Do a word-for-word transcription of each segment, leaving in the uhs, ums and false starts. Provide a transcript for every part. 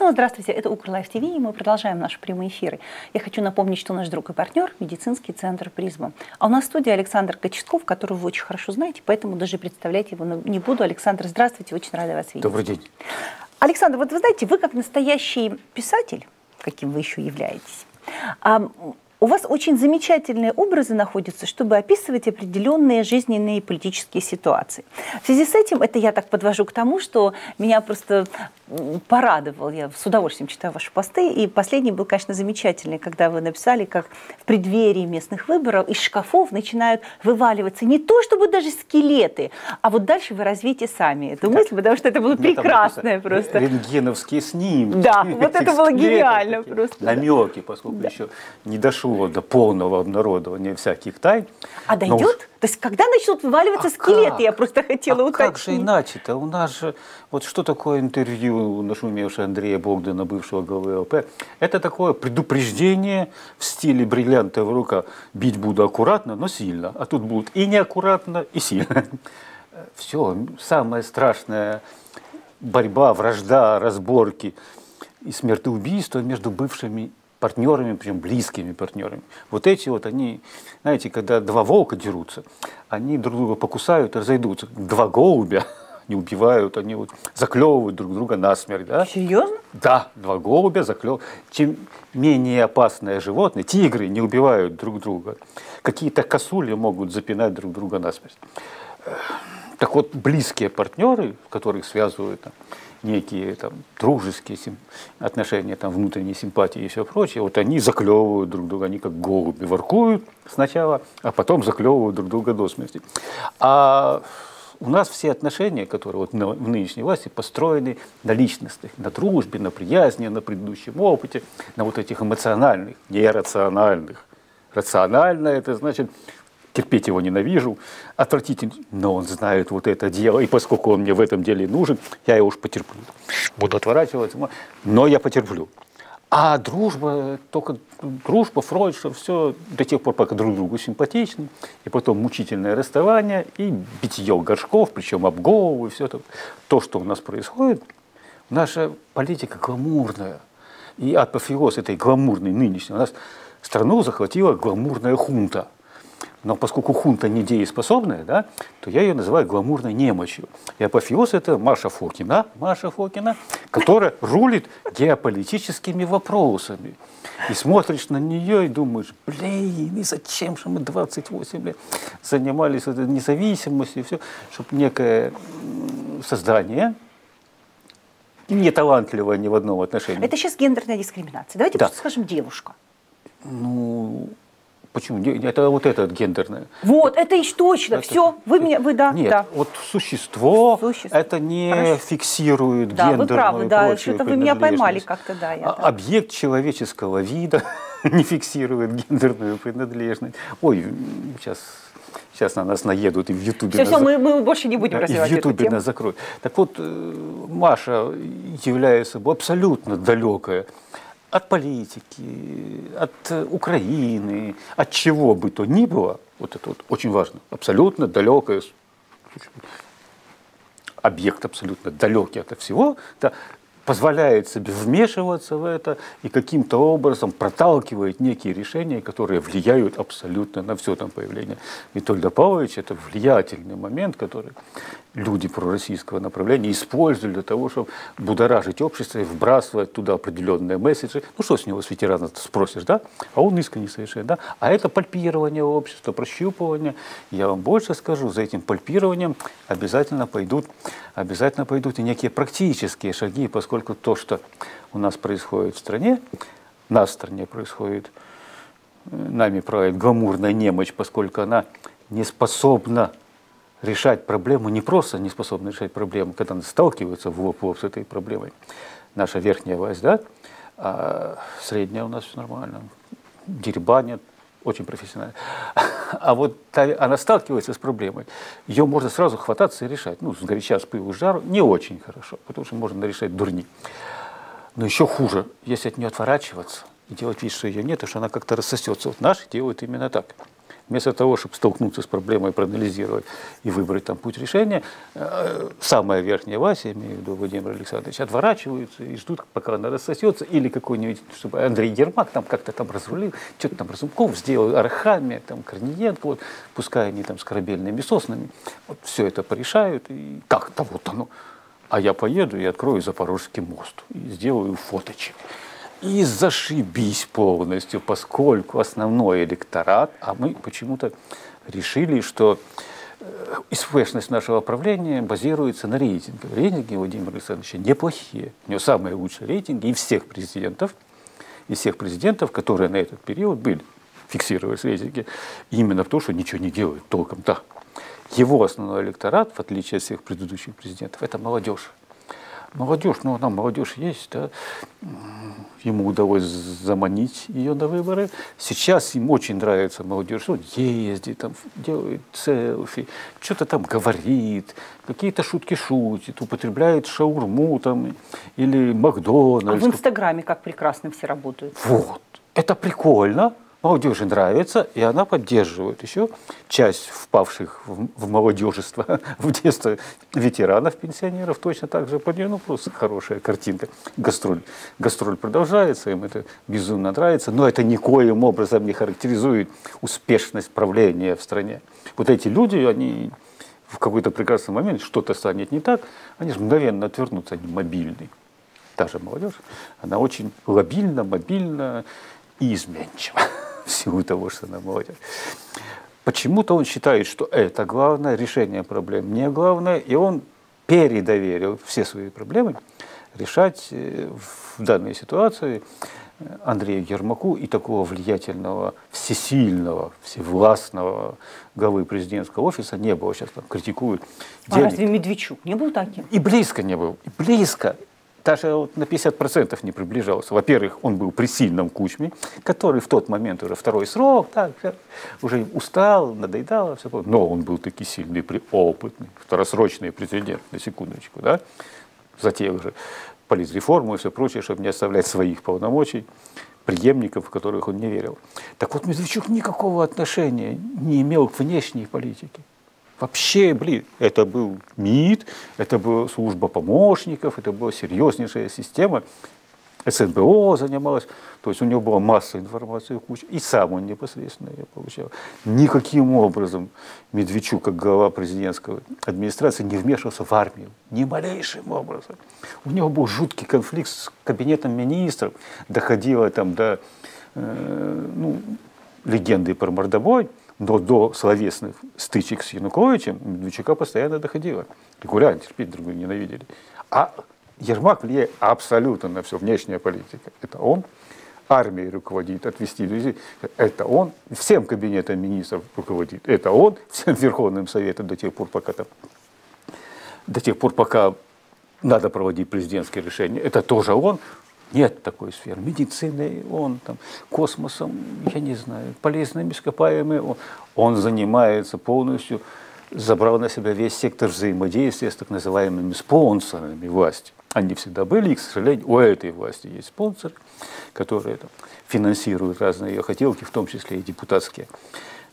Снова здравствуйте, это Укрлайф-ТВ, и мы продолжаем наши прямые эфиры. Я хочу напомнить, что наш друг и партнер – медицинский центр «Призма». А у нас в студии Александр Кочетков, которого вы очень хорошо знаете, поэтому даже представлять его не буду. Александр, здравствуйте, очень рада вас видеть. Добрый день. Александр, вот вы знаете, вы как настоящий писатель, каким вы еще являетесь, у вас очень замечательные образы находятся, чтобы описывать определенные жизненные и политические ситуации. В связи с этим, это я так подвожу к тому, что меня просто порадовал. Я с удовольствием читаю ваши посты. И последний был, конечно, замечательный, когда вы написали, как в преддверии местных выборов из шкафов начинают вываливаться не то чтобы даже скелеты, а вот дальше вы развеете сами эту мысль, потому что это было прекрасное просто. Рентгеновские снимки. Да, вот это было гениально просто. Намеки, поскольку еще не дошло до полного обнародования всяких тайн. А дойдет? Но... То есть когда начнут вываливаться а скелеты, как? Я просто хотела а уточнить. Как же иначе-то? У нас же, вот что такое интервью нашумевшего Андрея Богдана, бывшего главы ЛП? Это такое предупреждение в стиле бриллиантовая рука. Бить буду аккуратно, но сильно. А тут будут и неаккуратно, и сильно. Все, самое страшное борьба, вражда, разборки и смертоубийство между бывшими партнерами, прям близкими партнерами. Вот эти вот они, знаете, когда два волка дерутся, они друг друга покусают и разойдутся. Два голубя не убивают, они вот заклевывают друг друга насмерть. Да? Серьезно? Да, два голубя заклевывают. Чем менее опасное животное, тигры не убивают друг друга. Какие-то косули могут запинать друг друга насмерть. Так вот, близкие партнеры, которых связывают там некие там дружеские отношения, там внутренние симпатии и все прочее, вот они заклевывают друг друга, они как голуби воркуют сначала, а потом заклевывают друг друга до смерти. А у нас все отношения, которые вот в нынешней власти построены на личностных, на дружбе, на приязни, на предыдущем опыте, на вот этих эмоциональных, нерациональных. Рационально это значит... терпеть его ненавижу, отвратительно, но он знает вот это дело, и поскольку он мне в этом деле нужен, я его уж потерплю. Буду отворачиваться, но я потерплю. А дружба, только дружба, Фройд, что все до тех пор, пока друг другу симпатичны, и потом мучительное расставание, и битье горшков, причем об голову, и все это. То, что у нас происходит, наша политика гламурная, и апофеоз этой гламурной нынешней, у нас страну захватила гламурная хунта. Но поскольку хунта недееспособная, да, то я ее называю гламурной немощью. И апофеоз – это Маша Фокина, Маша Фокина, которая рулит геополитическими вопросами. И смотришь на нее и думаешь, блин, и зачем же мы двадцать восемь лет занимались этой независимостью, и все, чтобы некое создание... не талантливое ни в одном отношении. Это сейчас гендерная дискриминация. Давайте да. просто скажем девушка. Ну... Почему? Это вот это гендерное. Вот, это еще точно. Это, все, вы это, меня, вы, да. Нет, да. вот существо, существо, это не Хорошо. фиксирует да, гендерную принадлежность. Да, вы правы, да, что-то вы меня поймали как-то, да. Я, да. Объект человеческого вида не фиксирует гендерную принадлежность. Ой, сейчас, сейчас на нас наедут и в Ютубе. Все, нас... все мы, мы больше не будем развивать эту тему. И в Ютубе нас закроют. Так вот, Маша является абсолютно далекая от политики, от Украины, от чего бы то ни было, вот это вот очень важно, абсолютно далекое, объект абсолютно далекий от всего, да, позволяет себе вмешиваться в это и каким-то образом проталкивает некие решения, которые влияют абсолютно на все там появление. Витольда Павловича – это влиятельный момент, который люди пророссийского направления использовали для того, чтобы будоражить общество и вбрасывать туда определенные месседжи. Ну что с него, с ветерана спросишь, да? А он искренне совершенно, да? А это пальпирование общества, прощупывание. Я вам больше скажу, за этим пальпированием обязательно пойдут, обязательно пойдут и некие практические шаги, поскольку то, что у нас происходит в стране, у нас в стране происходит, нами правит гламурная немощь, поскольку она не способна решать проблему, не просто не способна решать проблему, когда она сталкивается в лоб, в лоб с этой проблемой. Наша верхняя власть, да, а средняя у нас все нормально, дербанят, очень профессионально. А вот она сталкивается с проблемой. Ее можно сразу хвататься и решать. Ну, сгоряча, с пылу, с жару не очень хорошо, потому что можно решать дурни. Но еще хуже, если от нее отворачиваться и делать вид, что ее нет, и что она как-то рассосется. Вот наши делают именно так. Вместо того, чтобы столкнуться с проблемой, проанализировать и выбрать там путь решения, самая верхняя власть, я имею в виду Владимир Александрович, отворачиваются и ждут, пока она рассосется, или какой-нибудь, чтобы Андрей Ермак там как-то там разрулил, что-то там Разумков сделал, Архами, там Корниенко, вот, пускай они там с корабельными соснами, вот, все это порешают, и как-то вот оно. А я поеду и открою Запорожский мост, и сделаю фоточек. И зашибись полностью, поскольку основной электорат, а мы почему-то решили, что успешность нашего правления базируется на рейтингах. Рейтинги Владимира Александровича неплохие. У него самые лучшие рейтинги и всех президентов, и всех президентов, которые на этот период были, фиксировались рейтинги, именно в том, что ничего не делают толком. Да. Его основной электорат, в отличие от всех предыдущих президентов, это молодежь. Молодежь, ну она молодежь есть, да? Ему удалось заманить ее на выборы. Сейчас им очень нравится молодежь, он ездит, там, делает селфи, что-то там говорит, какие-то шутки шутит, употребляет шаурму там, или Макдональдс. А в Инстаграме как прекрасно все работают. Вот, это прикольно. Молодежи нравится, и она поддерживает еще часть впавших в молодежество, в детство ветеранов, пенсионеров, точно так же под нее, ну, просто хорошая картинка. Гастроль. Гастроль продолжается, им это безумно нравится, но это никоим образом не характеризует успешность правления в стране. Вот эти люди, они в какой-то прекрасный момент, что-то станет не так, они же мгновенно отвернутся, они мобильны. Та же молодежь, она очень лобильна, мобильна и изменчива. Всего того, что она молодежь. Почему-то он считает, что это главное, решение проблем не главное, и он передоверил все свои проблемы решать в данной ситуации Андрею Ермаку и такого влиятельного, всесильного, всевластного главы президентского офиса не было. Сейчас там критикуют. А денег. Разве Медведчук не был таким? И близко не был, и близко. Даже вот на пятьдесят процентов не приближался. Во-первых, он был при сильном Кучме, который в тот момент уже второй срок, так, уже устал, надоедало, все. Но он был таки сильный, опытный, второсрочный президент, на секундочку, да, затеял уже политреформу и все прочее, чтобы не оставлять своих полномочий, преемников, в которых он не верил. Так вот, Медведчук никакого отношения не имел к внешней политике. Вообще, блин, это был МИД, это была служба помощников, это была серьезнейшая система, СНБО занималась, то есть у него была масса информации, куча, и сам он непосредственно ее получал. Никаким образом Медведчук, как глава президентской администрации, не вмешивался в армию, ни малейшим образом. У него был жуткий конфликт с кабинетом министров, доходило там до э, ну, легенды про мордобой, но до словесных стычек с Януковичем Медведчука постоянно доходило. Регулярно терпеть друг друга ненавидели. А Ермак влияет абсолютно на все. Внешняя политика – это он. Армией руководит, отвести людей – это он. Всем кабинетом министров руководит – это он. Всем Верховным Советом до тех пор, пока, там, до тех пор, пока надо проводить президентские решения – это тоже он. Нет такой сферы. Медициной он, там, космосом, я не знаю, полезными ископаемыми. Он, он занимается полностью, забрал на себя весь сектор взаимодействия с так называемыми спонсорами власти. Они всегда были, и, к сожалению, у этой власти есть спонсоры, которые там, финансируют разные ее хотелки, в том числе и депутатские.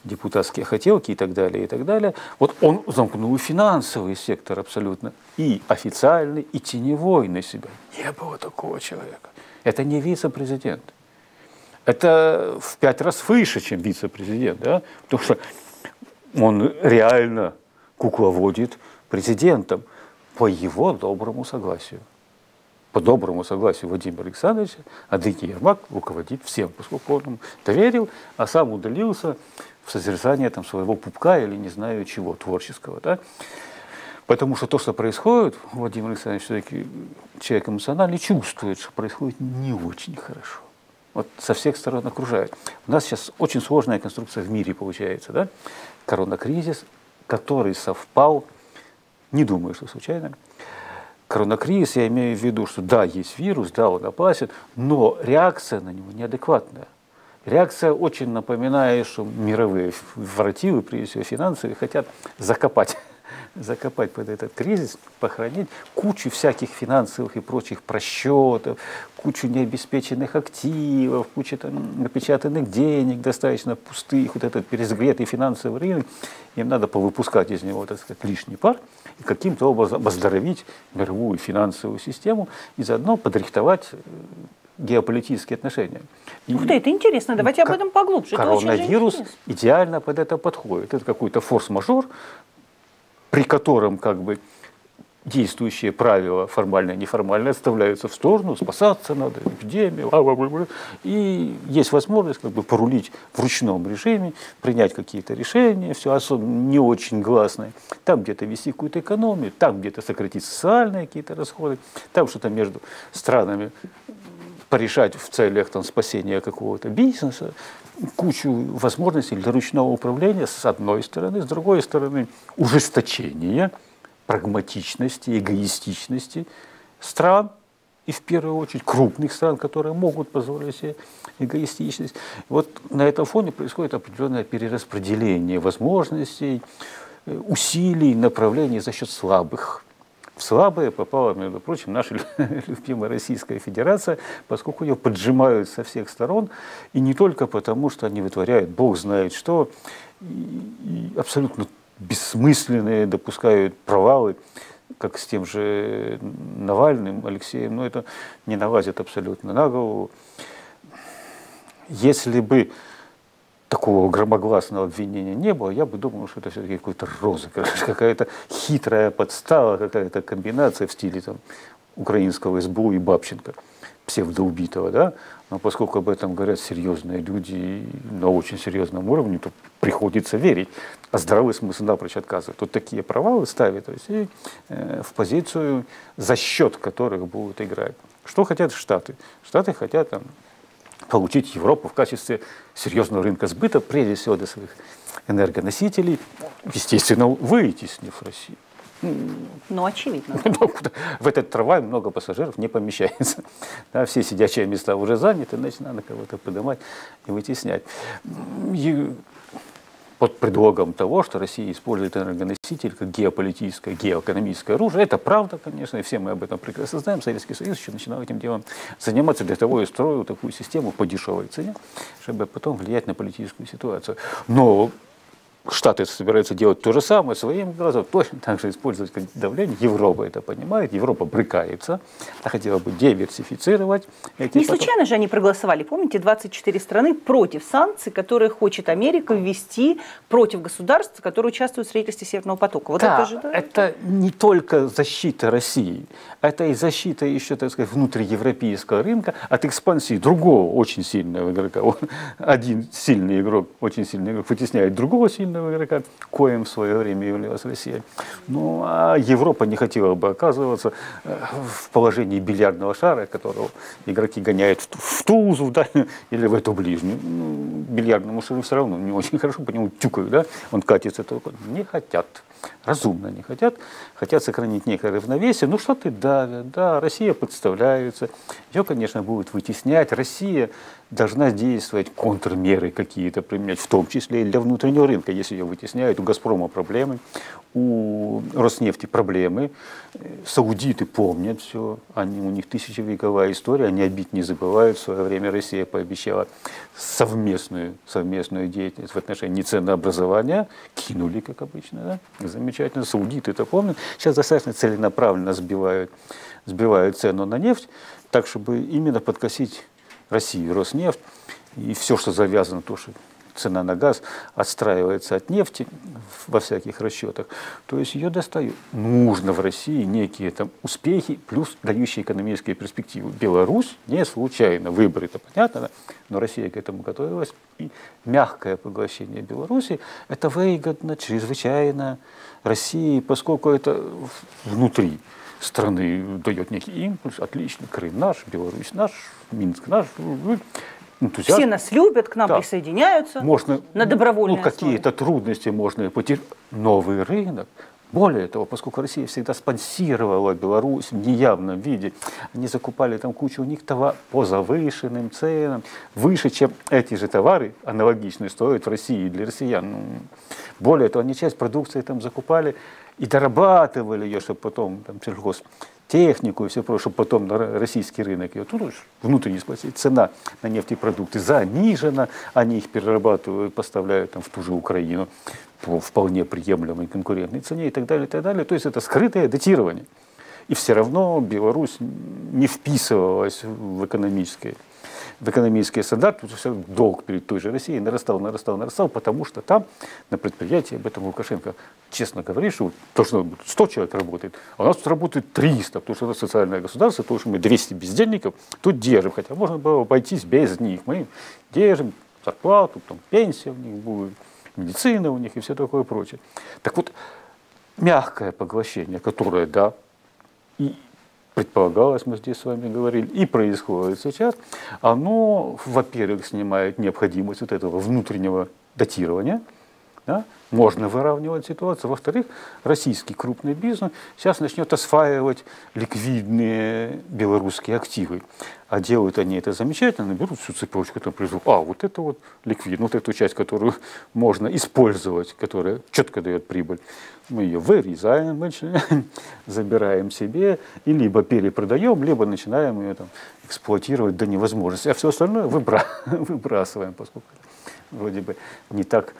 депутатские хотелки и так далее, и так далее. Вот он замкнул финансовый сектор абсолютно, и официальный, и теневой на себя. Не было такого человека. Это не вице-президент. Это в пять раз выше, чем вице-президент, да? Потому что он реально кукловодит президентом по его доброму согласию. По доброму согласию Владимира Александровича Андрей Ермак руководит всем, поскольку он ему доверил, а сам удалился в созерцание там, своего пупка или не знаю чего, творческого. Да? Потому что то, что происходит, Владимир Александрович все-таки человек эмоциональный, чувствует, что происходит не очень хорошо. Вот со всех сторон окружает. У нас сейчас очень сложная конструкция в мире получается. Да? Коронакризис, который совпал, не думаю, что случайно. Коронакризис, я имею в виду, что да, есть вирус, да, он опасен, но реакция на него неадекватная. Реакция очень напоминает, что мировые воротилы, прежде всего финансовые, хотят закопать закопать под этот кризис, похоронить кучу всяких финансовых и прочих просчетов, кучу необеспеченных активов, кучу там напечатанных денег, достаточно пустых, вот этот перегретый финансовый рынок, им надо повыпускать из него, так сказать, лишний пар и каким-то образом оздоровить мировую финансовую систему и заодно подрихтовать геополитические отношения. Ух ты, это интересно, давайте об этом поглубже. Коронавирус идеально под это подходит. Это какой-то форс-мажор, при котором как бы действующие правила, формальные и неформальные, отставляются в сторону, спасаться надо, эпидемия, и есть возможность как бы порулить в ручном режиме, принять какие-то решения, все особо не очень гласные, там где-то вести какую-то экономию, там где-то сократить социальные какие-то расходы, там что-то между странами порешать в целях там спасения какого-то бизнеса, кучу возможностей для ручного управления с одной стороны, с другой стороны ужесточение прагматичности, эгоистичности стран, и в первую очередь крупных стран, которые могут позволить себе эгоистичность. Вот на этом фоне происходит определенное перераспределение возможностей, усилий, направлений за счет слабых. В слабые попала, между прочим, наша любимая Российская Федерация, поскольку ее поджимают со всех сторон, и не только потому, что они вытворяют бог знает что, и абсолютно бессмысленные, допускают провалы, как с тем же Навальным, Алексеем, но это не налазит абсолютно на голову. Если бы такого громогласного обвинения не было, я бы думал, что это все-таки какой-то розыгрыш, какая-то хитрая подстава, какая-то комбинация в стиле там, украинского СБУ и Бабченко, псевдоубитого, да? Но поскольку об этом говорят серьезные люди на очень серьезном уровне, то приходится верить, а здравый смысл напрочь отказывает. Вот такие провалы ставят Россию в позицию, за счет которых будут играть. Что хотят Штаты? Штаты хотят там получить Европу в качестве серьезного рынка сбыта, прежде всего для своих энергоносителей, естественно, вытеснив Россию. Ну, очевидно. В этот трамвай много пассажиров не помещается. Да, все сидячие места уже заняты, значит, надо кого-то поднимать и вытеснять. И под предлогом того, что Россия использует энергоноситель как геополитическое, геоэкономическое оружие. Это правда, конечно, и все мы об этом прекрасно знаем. Советский Союз еще начинал этим делом заниматься, для того и строил такую систему по дешевой цене, чтобы потом влиять на политическую ситуацию. Но Штаты собираются делать то же самое своим глазом, точно так же использовать как давление. Европа это понимает, Европа брыкается, она хотела бы диверсифицировать. Не потом... случайно же они проголосовали, помните, двадцать четыре страны против санкций, которые хочет Америка ввести против государств, которые участвуют в строительстве Северного потока. Вот да, это, же, да, это не только защита России, это и защита еще, так сказать, внутриевропейского рынка от экспансии другого очень сильного игрока. Один сильный игрок, очень сильный игрок вытесняет другого сильного игрока, коим в свое время являлась Россия. Ну, а Европа не хотела бы оказываться в положении бильярдного шара, которого игроки гоняют в ту узу, да, или в эту ближнюю. Ну, бильярдному шару все равно не очень хорошо, по нему тюкают, да, он катится только. Не хотят, разумно не хотят, хотят сохранить некое равновесие. Ну, Штаты давят, да, Россия подставляется, ее, конечно, будут вытеснять. Россия должна действовать, контрмеры какие-то применять, в том числе и для внутреннего рынка, если ее вытесняют. У «Газпрома» проблемы, у «Роснефти» проблемы. Саудиты помнят все, они, у них тысячевековая история, они обид не забывают. В свое время Россия пообещала совместную, совместную деятельность в отношении ценообразования. Кинули, как обычно, да? Замечательно. Саудиты это помнят. Сейчас достаточно целенаправленно сбивают, сбивают цену на нефть, так, чтобы именно подкосить Россию, Роснефть, и все, что завязано, то, что цена на газ отстраивается от нефти во всяких расчетах, то есть ее достают. Нужно в России некие там успехи, плюс дающие экономические перспективы. Беларусь не случайно, выборы-то понятно, но Россия к этому готовилась. И мягкое поглощение Беларуси – это выгодно, чрезвычайно России, поскольку это внутри страны дает некий импульс, отлично, Крым наш, Беларусь наш, Минск наш, энтузиазм. Все нас любят, к нам да. присоединяются, можно, на добровольной ну, какие-то трудности можно потерять, новый рынок, Более того, поскольку Россия всегда спонсировала Беларусь в неявном виде, они закупали там кучу у них товаров по завышенным ценам, выше, чем эти же товары аналогичные стоят в России для россиян. Ну, более того, они часть продукции там закупали и дорабатывали ее, чтобы потом там сельхозтехнику и все прочее, чтобы потом на российский рынок ее тут внутренне спросить. Цена на нефтепродукты занижена, они их перерабатывают, поставляют там в ту же Украину по вполне приемлемой конкурентной цене и так далее, и так далее. То есть это скрытое датирование. И все равно Беларусь не вписывалась в экономические, в экономические стандарты, все долг перед той же Россией нарастал, нарастал, нарастал, потому что там на предприятии, об этом Лукашенко честно говорит, что должно быть сто человек работает, а у нас тут работает триста, потому что это социальное государство, потому что мы двести бездельников тут держим, хотя можно было обойтись без них, мы держим зарплату, там пенсия у них будет, медицина у них и все такое прочее. Так вот, мягкое поглощение, которое, да, и предполагалось, мы здесь с вами говорили, и происходит сейчас, оно, во-первых, снимает необходимость вот этого внутреннего датирования, да, можно выравнивать ситуацию. Во-вторых, российский крупный бизнес сейчас начнет осваивать ликвидные белорусские активы. А делают они это замечательно, берут всю цепочку, там призов, а вот это вот ликвид, вот эту часть, которую можно использовать, которая четко дает прибыль, мы ее вырезаем, забираем себе и либо перепродаем, либо начинаем ее там эксплуатировать до невозможности. А все остальное выбра выбрасываем, поскольку вроде бы не так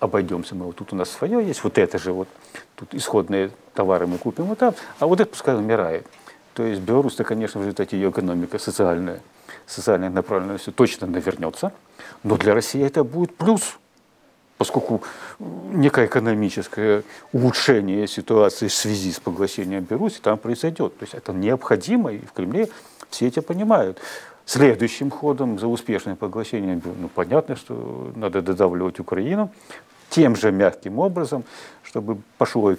обойдемся мы, вот тут у нас свое есть, вот это же вот, тут исходные товары мы купим вот там, а вот это пускай умирает. То есть Беларусь-то, конечно, в результате ее экономика социальная, социальная направленность точно навернется, но для России это будет плюс, поскольку некое экономическое улучшение ситуации в связи с поглощением Беларуси там произойдет. То есть это необходимо, и в Кремле все это понимают. Следующим ходом за успешное поглощение, ну, понятно, что надо додавливать Украину тем же мягким образом, чтобы пошло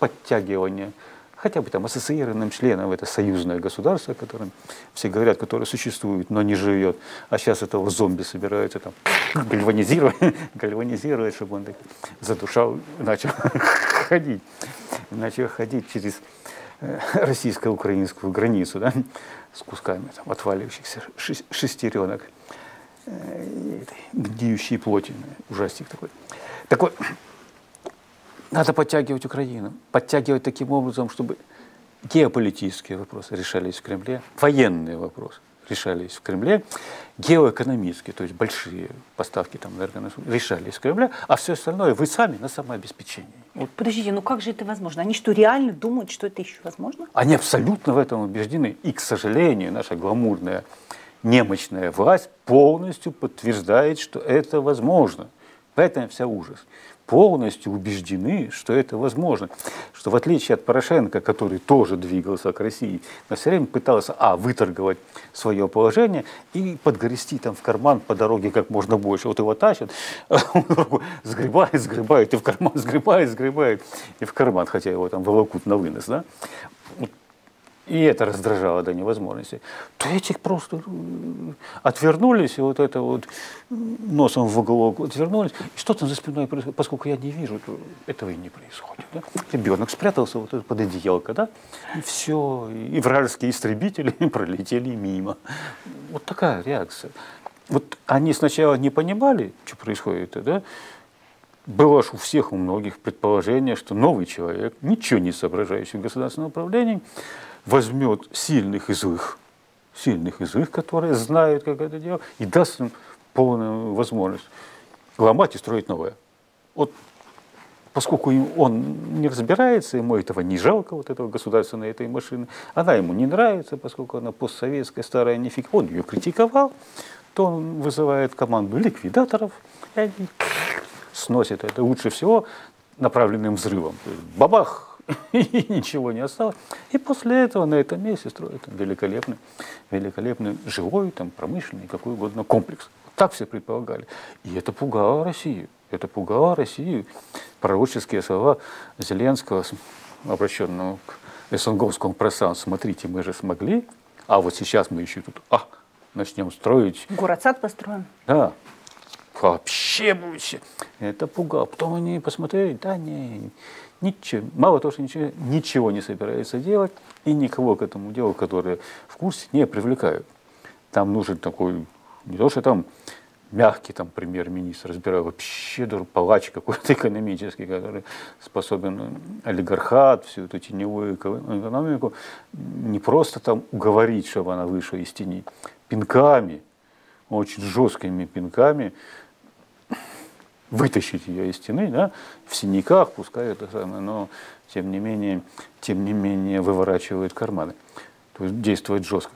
подтягивание хотя бы там ассоциированным членам, это союзное государство, о котором все говорят, которое существует, но не живет, а сейчас этого зомби собираются там гальванизировать, гальванизировать, чтобы он так задушал, начал ходить, начал ходить через российско-украинскую границу, да, с кусками там отваливающихся шестеренок, гниющей плоти, ужастик такой. Так вот, надо подтягивать Украину, подтягивать таким образом, чтобы геополитические вопросы решались в Кремле, военные вопросы решались в Кремле, геоэкономические, то есть большие поставки там решались в Кремле, а все остальное вы сами на самообеспечении. Вот. Подождите, ну как же это возможно? Они что, реально думают, что это еще возможно? Они абсолютно в этом убеждены. И, к сожалению, наша гламурная немощная власть полностью подтверждает, что это возможно. Поэтому вся ужас. Полностью убеждены, что это возможно. Что в отличие от Порошенко, который тоже двигался к России, но все время пытался, а, выторговать свое положение и подгрести там в карман по дороге как можно больше. Вот его тащат, а он сгребает, сгребает, и в карман сгребает, сгребает, и в карман, хотя его там волокут на вынос, да? И это раздражало до невозможности. То этих просто отвернулись, и вот это вот носом в уголок отвернулись. И что там за спиной происходит? Поскольку я не вижу, то этого и не происходит. Да? Ребенок спрятался вот под одеялко, да? И все, и вражеские истребители пролетели мимо. Вот такая реакция. Вот они сначала не понимали, что происходит, да? Было же у всех, у многих предположение, что новый человек, ничего не соображающий в государственном управлении, возьмет сильных и злых, сильных и злых, которые знают, как это делать, и даст им полную возможность ломать и строить новое. Вот поскольку он не разбирается, ему этого не жалко, вот этого государственной этой машины, она ему не нравится, поскольку она постсоветская, старая, нифиг, он ее критиковал, то он вызывает команду ликвидаторов, и они сносят это лучше всего направленным взрывом. Бабах! И ничего не осталось. И после этого на этом месте строят великолепный, великолепный жилой, там, промышленный, какой угодно комплекс. Так все предполагали. И это пугало Россию. Это пугало Россию. Пророческие слова Зеленского, обращенного к эсэнговскому пространству. Смотрите, мы же смогли, а вот сейчас мы еще тут а, начнем строить. Город-сад построим. Да. Вообще будете. Это пугало. Потом они посмотрели, да не... ничего, мало того, что ничего, ничего не собирается делать, и никого к этому делу, которые в курсе, не привлекают. Там нужен такой, не то что там мягкий там премьер-министр, разбираю, вообще даже палач какой-то экономический, который способен олигархат, всю эту теневую экономику, не просто там уговорить, чтобы она вышла из тени, пинками, очень жесткими пинками вытащить ее из стены, да, в синяках, пускай это самое, но тем не менее, тем не менее выворачивает карманы, то есть действует жестко.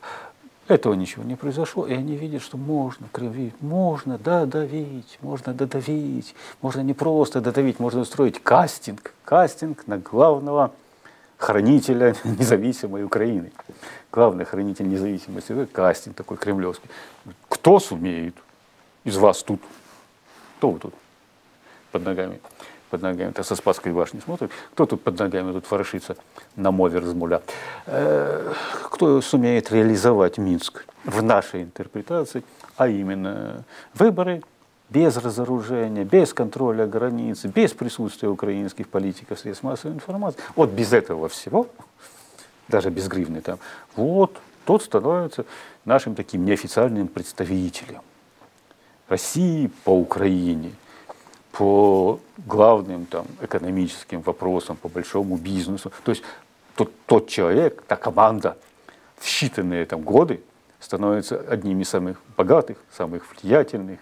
Этого ничего не произошло, и они видят, что можно кровить, можно додавить, можно додавить, можно не просто додавить, можно устроить кастинг, кастинг на главного хранителя независимой Украины. Главный хранитель независимости, кастинг такой кремлевский. Кто сумеет из вас тут? Кто вы тут под ногами? Под ногами, так со Спасской башни смотрит, кто тут под ногами тут ворошится на мове размуля. Кто сумеет реализовать Минск в нашей интерпретации, а именно выборы без разоружения, без контроля границ, без присутствия украинских политиков, средств массовой информации, вот без этого всего, даже без гривны там, вот тот становится нашим таким неофициальным представителем России по Украине, по главным там экономическим вопросам, по большому бизнесу. То есть тот, тот человек, та команда в считанные там годы становится одними из самых богатых, самых влиятельных,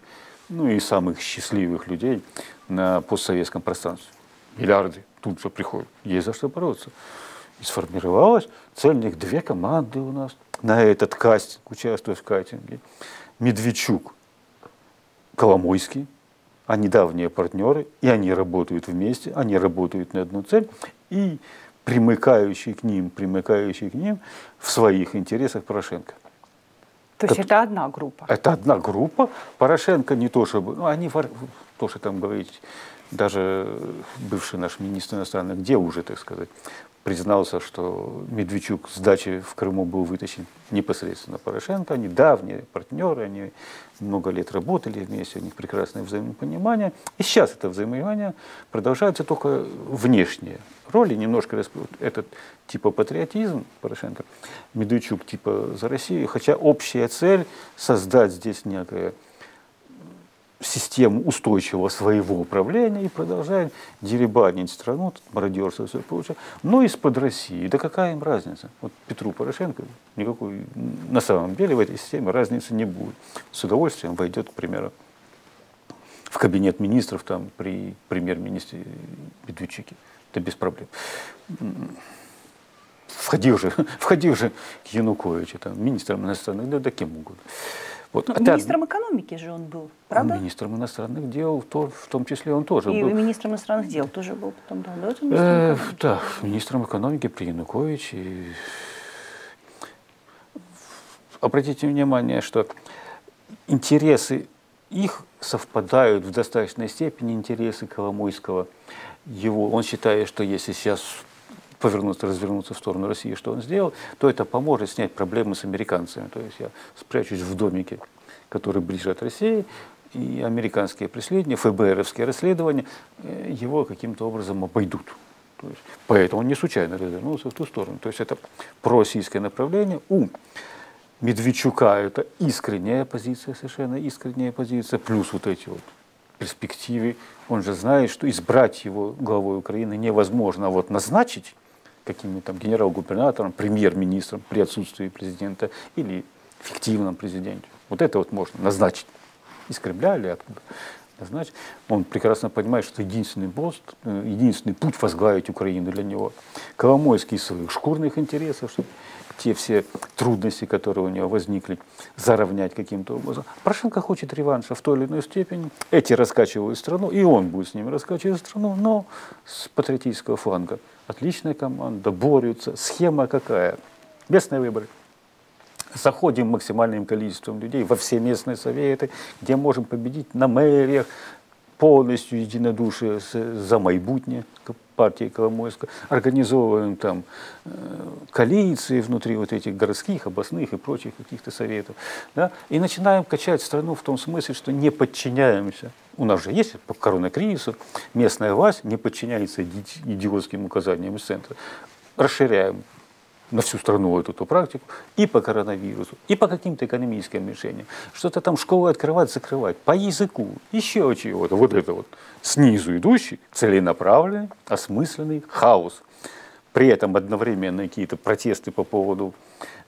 ну и самых счастливых людей на постсоветском пространстве. Миллиарды тут же приходят, есть за что бороться. И сформировалось цельных две команды у нас. На этот кастинг участвует в кастинге Медведчук, Коломойский. Они давние партнеры, и они работают вместе, они работают на одну цель, и примыкающий к ним, примыкающий к ним в своих интересах Порошенко. То есть Кот... это одна группа? Это одна группа. Порошенко не то, чтобы... Ну, они, то, что там говорите, даже бывший наш министр иностранных дел уже, так сказать, признался, что Медведчук с дачи в Крыму был вытащен непосредственно Порошенко. Они давние партнеры, они много лет работали вместе, у них прекрасное взаимопонимание. И сейчас это взаимопонимание продолжается только внешние роли. Немножко этот типа патриотизм Порошенко, Медведчук типа за Россию, хотя общая цель создать здесь некое... систему устойчивого своего управления и продолжает деребанить страну, мародерство все получает, но из-под России. Да какая им разница? Вот Петру Порошенко никакой на самом деле в этой системе разницы не будет. С удовольствием войдет, к примеру, в кабинет министров там при премьер-министре Медведчуке. Да без проблем. Входил же, входил же к Януковичу, там, министром иностранных дел, да кем угодно. Вот. Министром экономики же он был, правда? Министром иностранных дел, то, в том числе он тоже и был. И министром иностранных дел тоже был потом, да? Да, министром, э, да, министром экономики при Януковиче. И... Обратите внимание, что интересы их совпадают в достаточной степени, интересы Коломойского. Его, он считает, что если сейчас повернуться, развернуться в сторону России, что он сделал, то это поможет снять проблемы с американцами. То есть я спрячусь в домике, который ближе от России, и американские преследования, ФБРовские расследования его каким-то образом обойдут. То есть, поэтому он не случайно развернулся в ту сторону. То есть это пророссийское направление. У Медведчука это искренняя позиция, совершенно искренняя позиция, плюс вот эти вот перспективы. Он же знает, что избрать его главой Украины невозможно, а вот назначить каким-то генерал-губернатором, премьер-министром при отсутствии президента или фиктивном президенте. Вот это вот можно назначить. Из Кремля или откуда? Назначить. Он прекрасно понимает, что единственный пост, единственный путь возглавить Украину для него. Коломойский из своих шкурных интересов, чтобы те все трудности, которые у него возникли, заровнять каким-то образом. Порошенко хочет реванша в той или иной степени. Эти раскачивают страну, и он будет с ними раскачивать страну, но с патриотического фланга. Отличная команда, борются. Схема какая? Местные выборы. Заходим максимальным количеством людей во все местные советы, где можем победить на мэриях, полностью единодушие за майбутнее партии Коломойска. Организовываем там коалиции внутри вот этих городских, областных и прочих каких-то советов. Да? И начинаем качать страну в том смысле, что не подчиняемся у нас же есть по коронакризису, местная власть не подчиняется идиотским указаниям из центра. Расширяем на всю страну эту, эту практику и по коронавирусу, и по каким-то экономическим решениям. Что-то там школы открывать, закрывать, по языку, еще чего-то. Вот это вот снизу идущий, целенаправленный, осмысленный хаос. При этом одновременно какие-то протесты по поводу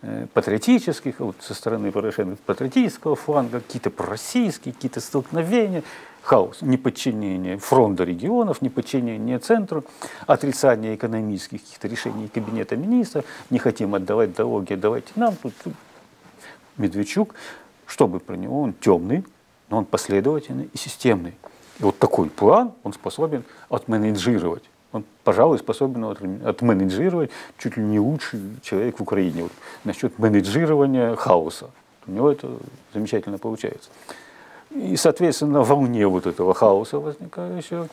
э, патриотических, вот со стороны Порошенко, патриотического фланга, какие-то пророссийские, какие-то столкновения, хаос, неподчинение фронта регионов, неподчинение центру, отрицание экономических каких-то решений Кабинета министров, не хотим отдавать дороги, давайте нам. Тут Медведчук, чтобы про него, он темный, но он последовательный и системный. И вот такой план он способен отменеджировать. Он, пожалуй, способен отменеджировать чуть ли не лучший человек в Украине. Вот насчет менеджирования хаоса. У него это замечательно получается. И, соответственно, в волне вот этого хаоса возникающего,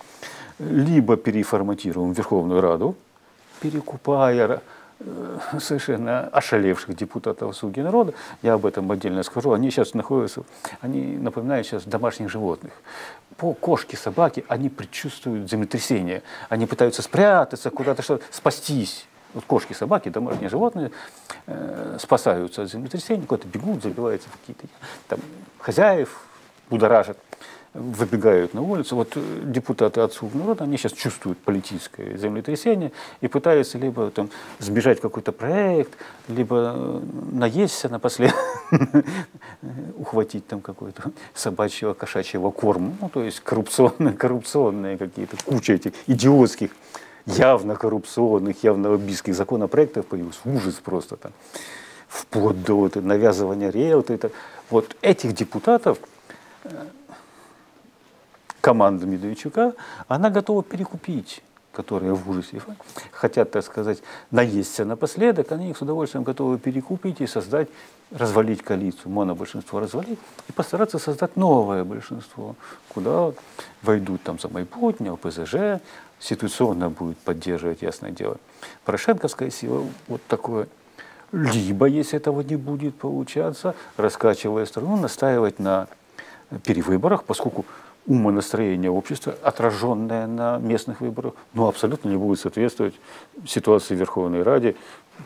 либо переформатируем Верховную Раду, перекупая совершенно ошалевших депутатов Слуги народа, я об этом отдельно скажу, они сейчас находятся, они напоминают сейчас домашних животных. По кошке, собаке они предчувствуют землетрясение, они пытаются спрятаться, куда-то что-то, спастись. Вот кошки, собаки, домашние животные э, спасаются от землетрясения, куда-то бегут, забиваются в какие-то там хозяев, будоражат, выбегают на улицу. Вот депутаты от Слуг народа, они сейчас чувствуют политическое землетрясение и пытаются либо там сбежать в какой-то проект, либо наесться напоследок, ухватить там какой-то собачьего, кошачьего корма. Ну, то есть коррупционные, коррупционные какие-то, куча этих идиотских, явно коррупционных, явно лоббистских законопроектов появилась. Ужас просто там. Вплоть до вот, навязывания риэлта. Это. Вот этих депутатов команда Медведчука, она готова перекупить, которые в ужасе хотят, так сказать, наесться напоследок, они их с удовольствием готовы перекупить и создать, развалить коалицию, монобольшинство развалить и постараться создать новое большинство, куда войдут там Замайпутня, ОПЗЖ, ситуационно будет поддерживать, ясное дело, порошенковская сила, вот такое. Либо, если этого не будет получаться, раскачивая страну, настаивать на перевыборах, поскольку умонастроение общества, отраженное на местных выборах, ну, абсолютно не будет соответствовать ситуации в Верховной Раде,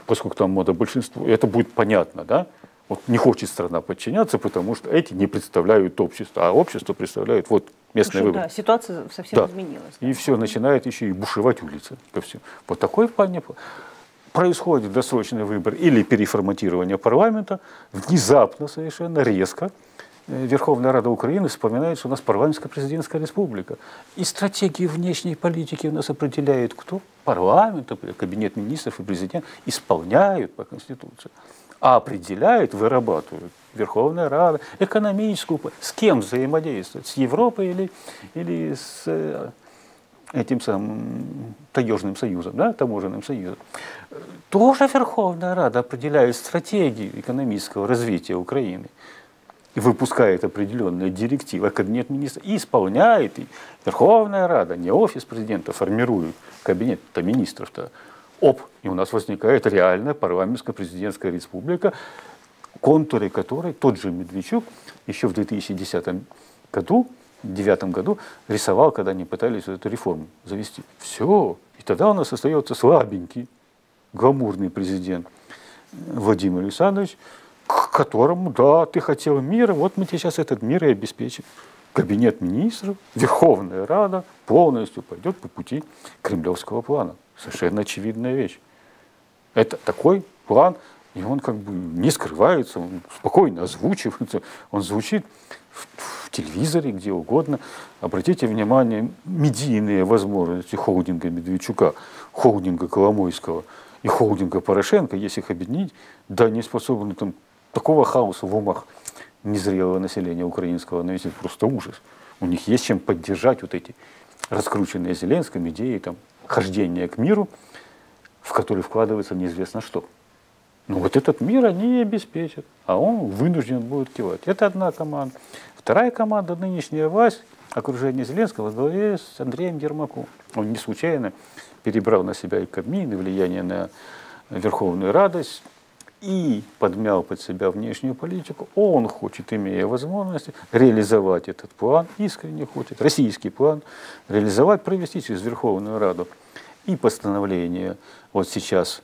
поскольку там мода большинства. Это будет понятно, да? Вот не хочет страна подчиняться, потому что эти не представляют общество, а общество представляет вот местные выборы. Да, ситуация совсем да. изменилась. Да. И все, начинает еще и бушевать улица. Вот такой вполне... Происходит досрочный выбор или переформатирование парламента, внезапно совершенно резко, Верховная Рада Украины вспоминает, что у нас парламентско-президентская республика. И стратегии внешней политики у нас определяет кто? Парламент, кабинет министров и президент исполняют по Конституции. А определяют, вырабатывают Верховная Рада, экономическую, с кем взаимодействовать, с Европой или, или с этим самым таежным союзом, да, таможенным союзом. Тоже Верховная Рада определяет стратегию экономического развития Украины. И выпускает определенные директивы, кабинет министров, и исполняет, и Верховная Рада, не офис президента, формирует кабинет-то министров-то. Оп, и у нас возникает реальная парламентско-президентская республика, контуры которой тот же Медведчук еще в две тысячи десятом году, две тысячи девятом году рисовал, когда они пытались эту реформу завести. Все, и тогда у нас остается слабенький, гламурный президент Владимир Александрович, к которому, да, ты хотел мира, вот мы тебе сейчас этот мир и обеспечим. Кабинет министров, Верховная Рада полностью пойдет по пути кремлевского плана. Совершенно очевидная вещь. Это такой план, и он как бы не скрывается, он спокойно озвучивается, он звучит в, в телевизоре, где угодно. Обратите внимание, медийные возможности холдинга Медведчука, холдинга Коломойского и холдинга Порошенко, если их объединить, да, не способны там такого хаоса в умах незрелого населения украинского навести, просто ужас. У них есть чем поддержать вот эти раскрученные Зеленским идеи там, хождения к миру, в который вкладывается неизвестно что. Но вот этот мир они обеспечат, а он вынужден будет кивать. Это одна команда. Вторая команда, нынешняя власть, окружение Зеленского во главе с Андреем Ермаком. Он не случайно перебрал на себя и Кабмин, и влияние на Верховную Раду, и подмял под себя внешнюю политику, он хочет, имея возможности, реализовать этот план, искренне хочет, российский план реализовать, провести через Верховную Раду. И постановление вот сейчас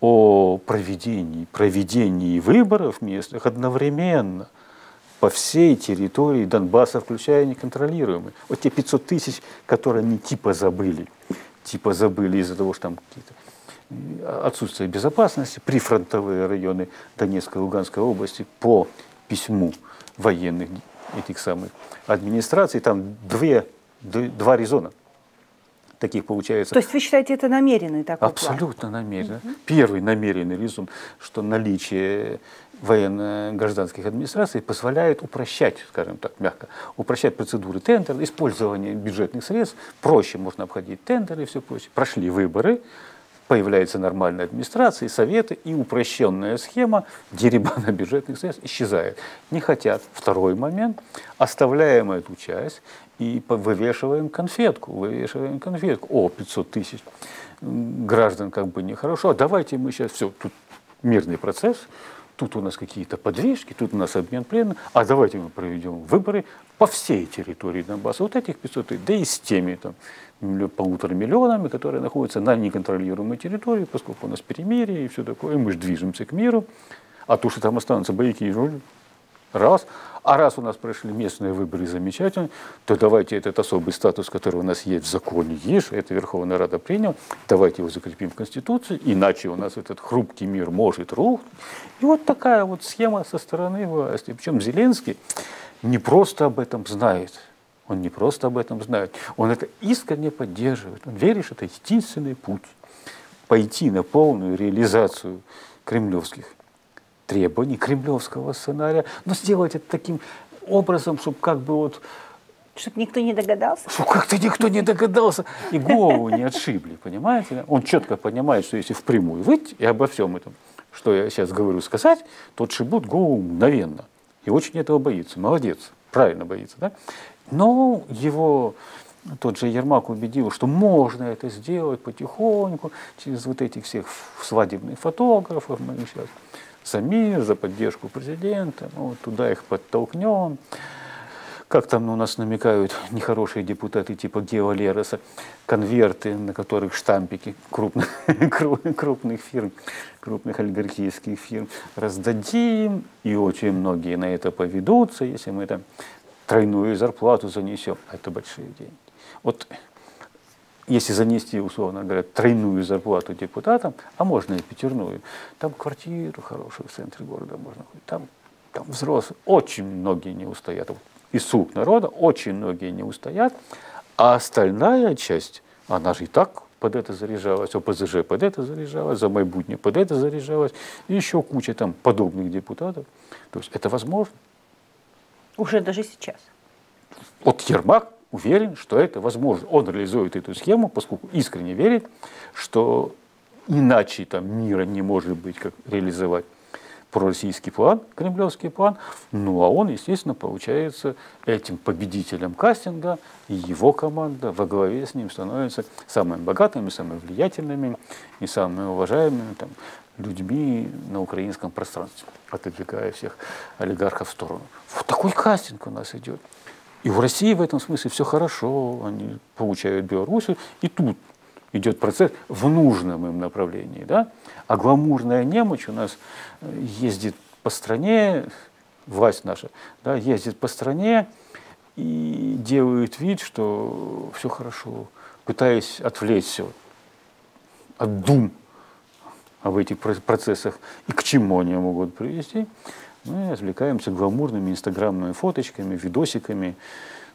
о проведении, проведении выборов местных одновременно по всей территории Донбасса, включая неконтролируемые. Вот те пятьсот тысяч, которые они типа забыли, типа забыли из-за того, что там какие-то отсутствие безопасности, прифронтовые районы Донецкой и Луганской области по письму военных этих самых администраций, там две, два резона таких получается. То есть вы считаете, это намеренный такой абсолютно план? Намеренно. Угу. Первый намеренный резон, что наличие военно-гражданских администраций позволяет упрощать, скажем так, мягко, упрощать процедуры тендера, использование бюджетных средств, проще можно обходить тендеры и все прочее. Прошли выборы, появляется нормальная администрация, советы, и упрощенная схема дерибана бюджетных средств исчезает. Не хотят. Второй момент. Оставляем эту часть и вывешиваем конфетку. Вывешиваем конфетку. О, пятьсот тысяч граждан как бы нехорошо. А давайте мы сейчас все. Тут мирный процесс, тут у нас какие-то подвижки, тут у нас обмен пленных. А давайте мы проведем выборы по всей территории Донбасса. Вот этих пятьсот тысяч, да и с теми там полутора миллионами, которые находятся на неконтролируемой территории, поскольку у нас перемирие и все такое, и мы же движемся к миру, а то, что там останутся боевики и жулики, раз. А раз у нас прошли местные выборы замечательно, то давайте этот особый статус, который у нас есть в законе, есть, это Верховная Рада приняла, давайте его закрепим в Конституции, иначе у нас этот хрупкий мир может рухнуть. И вот такая вот схема со стороны власти. Причем Зеленский не просто об этом знает. Он не просто об этом знает, он это искренне поддерживает. Он верит, что это единственный путь пойти на полную реализацию кремлевских требований, кремлевского сценария, но сделать это таким образом, чтобы как бы вот... Чтобы никто не догадался. Чтобы как-то никто не догадался и голову не отшибли, понимаете? Он четко понимает, что если впрямую выйти и обо всем этом, что я сейчас говорю, сказать, то отшибут голову мгновенно. И очень этого боится. Молодец, правильно боится, да? Но его тот же Ермак убедил, что можно это сделать потихоньку, через вот этих всех свадебных фотографов, мы сейчас за мир, за поддержку президента, ну, туда их подтолкнем. Как там у нас намекают нехорошие депутаты типа Гео Лероса, конверты, на которых штампики крупных, крупных фирм, крупных олигархических фирм раздадим, и очень многие на это поведутся, если мы там... тройную зарплату занесем, это большие деньги. Вот если занести, условно говоря, тройную зарплату депутатам, а можно и пятерную, там квартиру хорошую в центре города можно, там, там взрослые, очень многие не устоят. Из слуг народа очень многие не устоят, а остальная часть, она же и так под это заряжалась, ОПЗЖ под это заряжалась, за майбутнее под это заряжалась, и еще куча там подобных депутатов. То есть это возможно. Уже даже сейчас. Вот Ермак уверен, что это возможно. Он реализует эту схему, поскольку искренне верит, что иначе там мира не может быть, как реализовать пророссийский план, кремлевский план. Ну а он, естественно, получается этим победителем кастинга, и его команда во главе с ним становится самыми богатыми, самыми влиятельными и самыми уважаемыми там, людьми на украинском пространстве, отодвигая всех олигархов в сторону. Вот такой кастинг у нас идет. И в России в этом смысле все хорошо, они получают Белоруссию, и тут идет процесс в нужном им направлении. Да? А гламурная немочь у нас ездит по стране, власть наша, да, ездит по стране и делает вид, что все хорошо, пытаясь отвлечься от дум об этих процессах и к чему они могут привести, мы отвлекаемся гламурными инстаграмными фоточками, видосиками,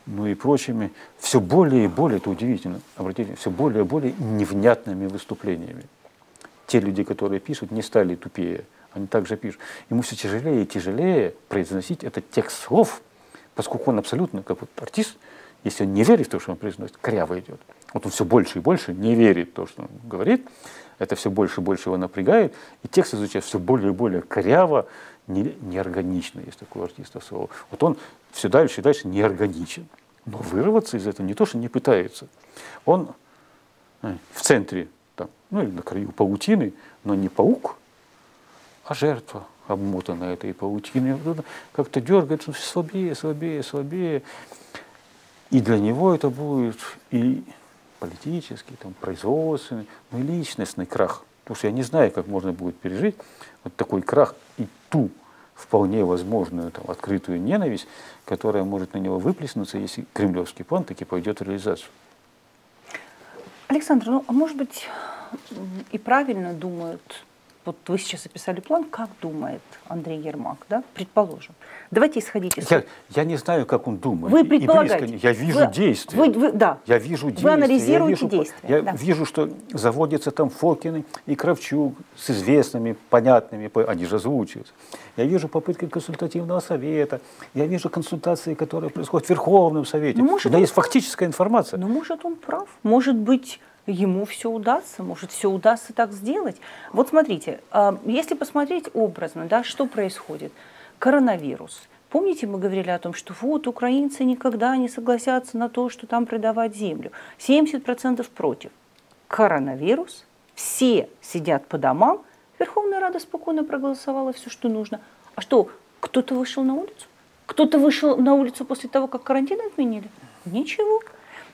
ну и прочими, все более и более, это удивительно, обратите, все более и более невнятными выступлениями. Те люди, которые пишут, не стали тупее, они также пишут. Ему все тяжелее и тяжелее произносить этот текст слов, поскольку он абсолютно, как вот артист, если он не верит в то, что он произносит, коряво идет. Вот он все больше и больше не верит в то, что он говорит, это все больше и больше его напрягает, и текст изучает все более и более коряво, не, неорганично, есть такое артистов слово. Вот он все дальше и дальше неорганичен. Но вырваться из этого не то, что не пытается. Он в центре, там, ну или на краю паутины, но не паук, а жертва, обмотанная этой паутиной, как-то дергается все слабее, слабее, слабее. И для него это будет и политический, там, производственный, ну и личностный крах. Потому что я не знаю, как можно будет пережить вот такой крах и ту вполне возможную там, открытую ненависть, которая может на него выплеснуться, если кремлевский план таки пойдет в реализацию. Александр, ну, а может быть, и правильно думают, вот вы сейчас описали план, как думает Андрей Ермак, да, предположим. Давайте исходить из... Я, я не знаю, как он думает. Вы предполагаете. Я вижу вы, действия. Вы, вы, да. Я вижу действия. Вы анализируете я вижу, действия. Я да. вижу, что заводятся там Фокин и Кравчук с известными, понятными, они же озвучиваются. Я вижу попытки консультативного совета. Я вижу консультации, которые происходят в Верховном Совете. Но да, есть фактическая информация. Но может он прав, может быть... Ему все удастся, может, все удастся так сделать. Вот смотрите, если посмотреть образно, да, что происходит. Коронавирус. Помните, мы говорили о том, что вот украинцы никогда не согласятся на то, что там продавать землю. семьдесят процентов против. Коронавирус. Все сидят по домам. Верховная Рада спокойно проголосовала все, что нужно. А что, кто-то вышел на улицу? Кто-то вышел на улицу после того, как карантин отменили? Ничего.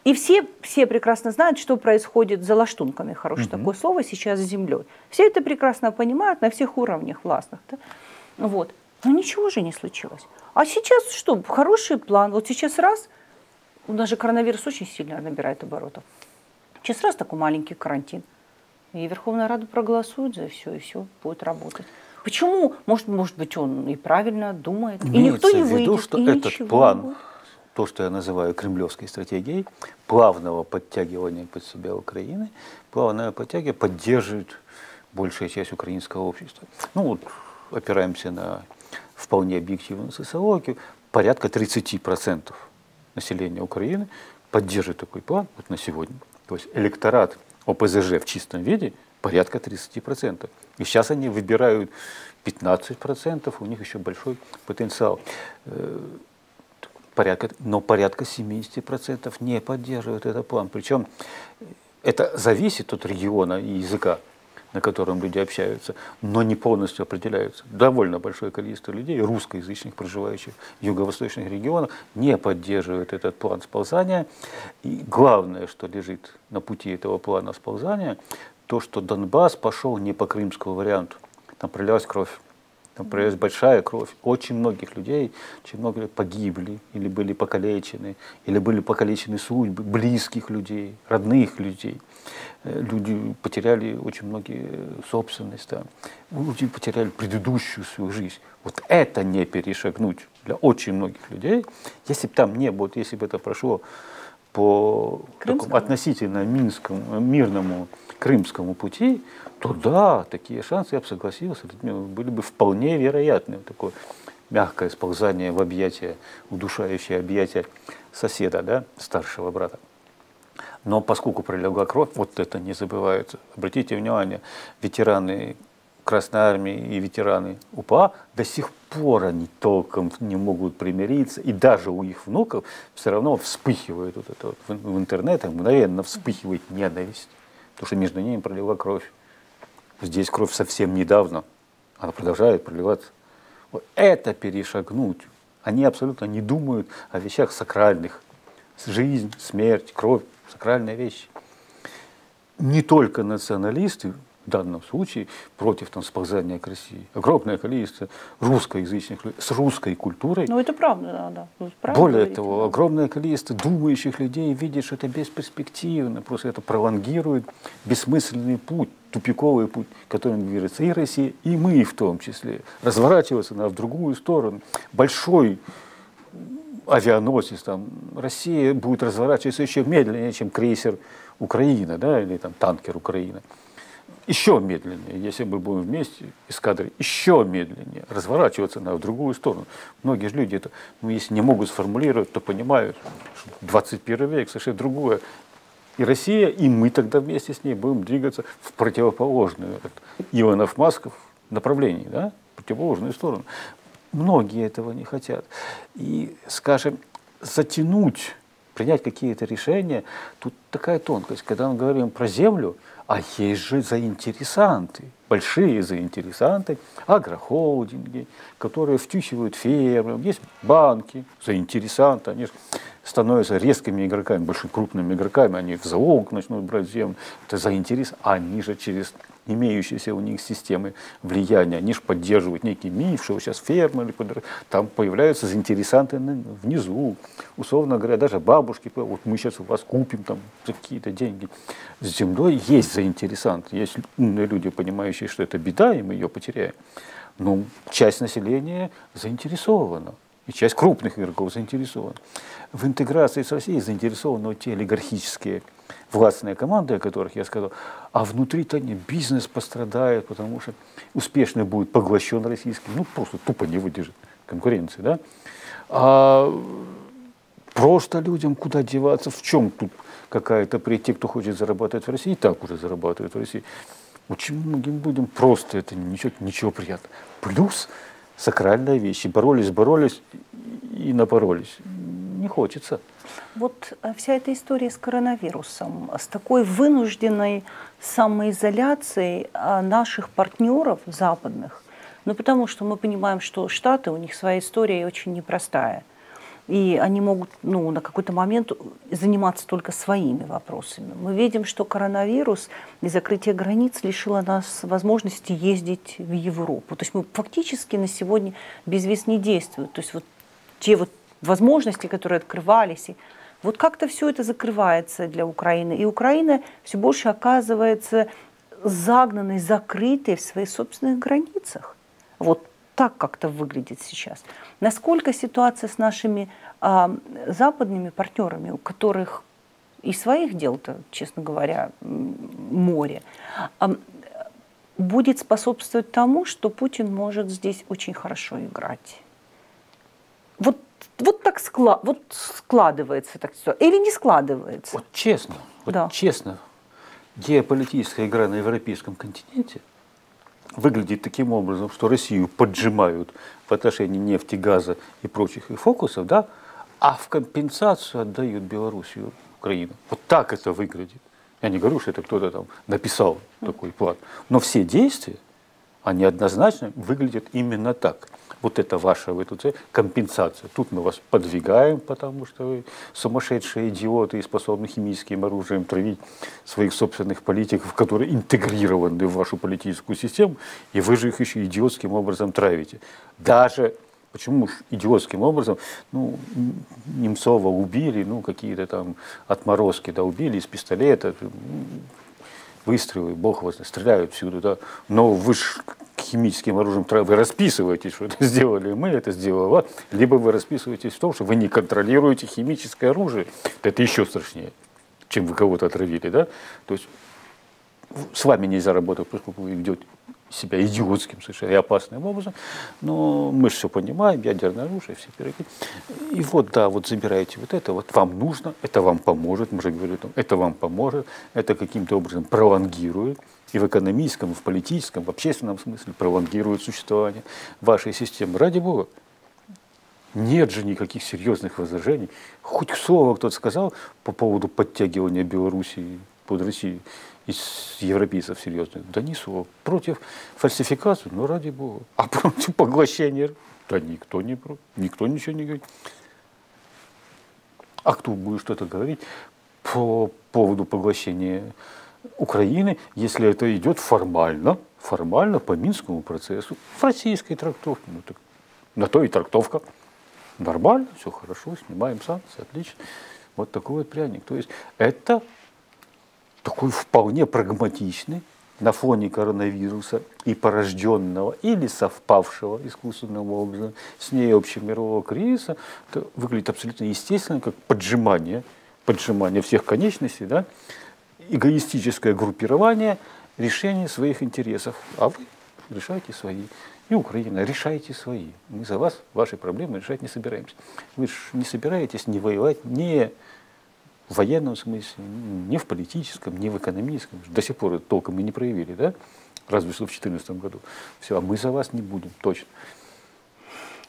И все, все прекрасно знают, что происходит за лаштунками, хорошее угу. такое слово, сейчас с землей. Все это прекрасно понимают на всех уровнях властных. Да? Вот. Но ничего же не случилось. А сейчас что? Хороший план. Вот сейчас раз, у нас же коронавирус очень сильно набирает оборотов. Сейчас раз такой маленький карантин. И Верховная Рада проголосует за все, и все будет работать. Почему? Может, может быть, он и правильно думает. И никто не выйдет, что и этот план... То, что я называю кремлевской стратегией плавного подтягивания под себя Украины, плавное подтягивание поддерживает большая часть украинского общества. Ну вот, опираемся на вполне объективную социологию, порядка тридцати процентов населения Украины поддерживает такой план вот на сегодня. То есть электорат ОПЗЖ в чистом виде порядка тридцати процентов. И сейчас они выбирают пятнадцать процентов, у них еще большой потенциал. Порядка, но порядка семидесяти процентов не поддерживают этот план. Причем это зависит от региона и языка, на котором люди общаются, но не полностью определяются. Довольно большое количество людей, русскоязычных, проживающих в юго-восточных регионах, не поддерживают этот план сползания. И главное, что лежит на пути этого плана сползания, то, что Донбасс пошел не по крымскому варианту. Там пролилась кровь. Там проявилась большая кровь. Очень многих людей, очень много людей погибли, или были покалечены, или были покалечены судьбы близких людей, родных людей. Люди потеряли очень многие собственность, там. Люди потеряли предыдущую свою жизнь. Вот это не перешагнуть для очень многих людей. Если бы там не было, если бы это прошло по такому относительно минскому, мирному крымскому пути, то да, такие шансы, я бы согласился, были бы вполне вероятны. Такое мягкое сползание в объятия, удушающее объятия соседа, да, старшего брата. Но поскольку пролегла кровь, вот это не забывается. Обратите внимание, ветераны Красной Армии и ветераны УПА до сих пор они толком не могут примириться, и даже у их внуков все равно вспыхивает вот это вот, в интернете, мгновенно вспыхивает ненависть, потому что между ними пролила кровь. Здесь кровь совсем недавно, она продолжает проливаться. Вот это перешагнуть. Они абсолютно не думают о вещах сакральных. Жизнь, смерть, кровь, сакральные вещи. Не только националисты, в данном случае против там, сползания к России. Огромное количество русскоязычных людей с русской культурой. Ну, это правда, да. да. Правда, более говорите, того, да. огромное количество думающих людей видит, что это бесперспективно, просто это пролонгирует бессмысленный путь, тупиковый путь, которым движется и Россия, и мы в том числе. Разворачиваться на в другую сторону. Большой авианосец, там, Россия будет разворачиваться еще медленнее, чем крейсер Украина, да, или там, танкер Украина. Еще медленнее, если мы будем вместе, эскадры, еще медленнее, разворачиваться на в другую сторону. Многие же люди, это, ну, если не могут сформулировать, то понимают, что двадцать первый век совершенно другое. И Россия, и мы тогда вместе с ней будем двигаться в противоположную, Ионов-Масков направлении, да? В противоположную сторону. Многие этого не хотят. И, скажем, затянуть, принять какие-то решения, тут такая тонкость. Когда мы говорим про землю, А есть же заинтересанты, большие заинтересанты, агрохолдинги, которые втюхивают фермеров, есть банки, заинтересанты, они становятся резкими игроками, больше крупными игроками, они в залог начнут брать землю, это заинтересанты, они же через имеющиеся у них системы влияния, они же поддерживают некий миф, что сейчас фермеры, там появляются заинтересанты внизу, условно говоря, даже бабушки, вот мы сейчас у вас купим там какие-то деньги. С землей есть заинтересанты, есть умные люди, понимающие, что это беда, и мы ее потеряем, но часть населения заинтересована. И часть крупных игроков заинтересована. В интеграции с Россией заинтересованы те олигархические властные команды, о которых я сказал, а внутри-то бизнес пострадает, потому что успешный будет поглощен российским, ну просто тупо не выдержит конкуренции, да? А просто людям куда деваться, в чем тут какая-то прийти, кто хочет зарабатывать в России, и так уже зарабатывает в России. Очень многим людям просто это ничего, ничего приятного. Плюс сакральные вещи. Боролись, боролись и напоролись. Не хочется. Вот вся эта история с коронавирусом, с такой вынужденной самоизоляцией наших партнеров западных, ну потому что мы понимаем, что Штаты, у них своя история очень непростая. И они могут, ну, на какой-то момент заниматься только своими вопросами. Мы видим, что коронавирус и закрытие границ лишило нас возможности ездить в Европу. То есть мы фактически на сегодня безвиз не действуем. То есть вот те вот возможности, которые открывались, и вот как-то все это закрывается для Украины. И Украина все больше оказывается загнанной, закрытой в своих собственных границах. Вот. Так как-то выглядит сейчас. Насколько ситуация с нашими а, западными партнерами, у которых и своих дел-то, честно говоря, море, а, будет способствовать тому, что Путин может здесь очень хорошо играть? Вот, вот так склад, вот складывается так ситуация. Или не складывается? Вот честно, вот да. честно, геополитическая игра на европейском континенте выглядит таким образом, что Россию поджимают в отношении нефти, газа и прочих их фокусов, да, а в компенсацию отдают Белоруссию, Украину. Вот так это выглядит. Я не говорю, что это кто-то там написал такой план. Но все действия, они однозначно выглядят именно так. Вот это ваша вы тут, компенсация. Тут мы вас подвигаем, потому что вы сумасшедшие идиоты, способны химическим оружием травить своих собственных политиков, которые интегрированы в вашу политическую систему, и вы же их еще идиотским образом травите. Даже, почему идиотским образом, ну, Немцова убили, ну, какие-то там отморозки, да, убили из пистолета, выстрелы, бог вас, стреляют всюду, да, но вы же химическим оружием вы расписываетесь, что это сделали мы, это сделала, либо вы расписываетесь в том, что вы не контролируете химическое оружие. Это еще страшнее, чем вы кого-то отравили, да? То есть с вами нельзя работать, поскольку вы ведете себя идиотским совершенно и опасным образом, но мы же все понимаем, ядерное оружие, все пироги. И вот, да, вот забираете вот это, вот вам нужно, это вам поможет, мы же говорим, это вам поможет, это каким-то образом пролонгирует, и в экономическом, и в политическом, в общественном смысле пролонгирует существование вашей системы. Ради бога, нет же никаких серьезных возражений. Хоть слово кто-то сказал по поводу подтягивания Белоруссии под Россию из европейцев серьезных? Да ни слова. Против фальсификации? Ну, ради бога. А против поглощения? Да никто не против, никто ничего не говорит. А кто будет что-то говорить по поводу поглощения Украины, если это идет формально, формально по Минскому процессу, в российской трактовке? Ну, так, на то и трактовка. Нормально, все хорошо, снимаем санкции, отлично. Вот такой вот пряник. То есть это такой вполне прагматичный на фоне коронавируса и порожденного или совпавшего искусственного образа с ней общемирового кризиса, это выглядит абсолютно естественно, как поджимание, поджимание всех конечностей, да, эгоистическое группирование, решение своих интересов. А вы решайте свои. И Украина, решайте свои. Мы за вас ваши проблемы решать не собираемся. Вы же не собираетесь ни воевать, ни в военном смысле, не в политическом, не в экономическом. До сих пор это толком и не проявили, да? Разве что в две тысячи четырнадцатом году. Все, а мы за вас не будем, точно.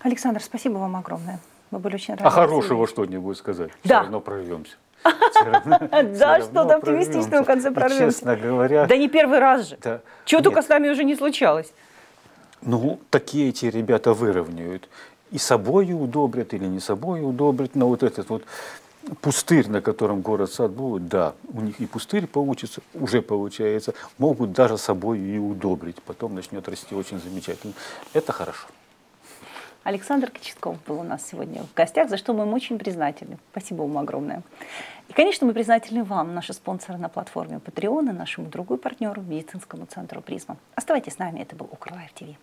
Александр, спасибо вам огромное. Мы были очень рады. А хорошего что-нибудь сказать? Да. Все равно прорвемся. Да, что-то оптимистичного в конце прорвемся. Честно говоря. Да не первый раз же. Чего только с нами уже не случалось. Ну, такие эти ребята выровняют. И собой удобрят, или не собой удобрят. Но вот этот вот пустырь, на котором город-сад будет, да, у них и пустырь получится, уже получается. Могут даже собой и удобрить. Потом начнет расти очень замечательно. Это хорошо. Александр Кочетков был у нас сегодня в гостях, за что мы им очень признательны. Спасибо вам огромное. И, конечно, мы признательны вам, наши спонсоры на платформе Patreon, нашему другу и партнеру, медицинскому центру «Призма». Оставайтесь с нами, это был Укрлайф-ТВ.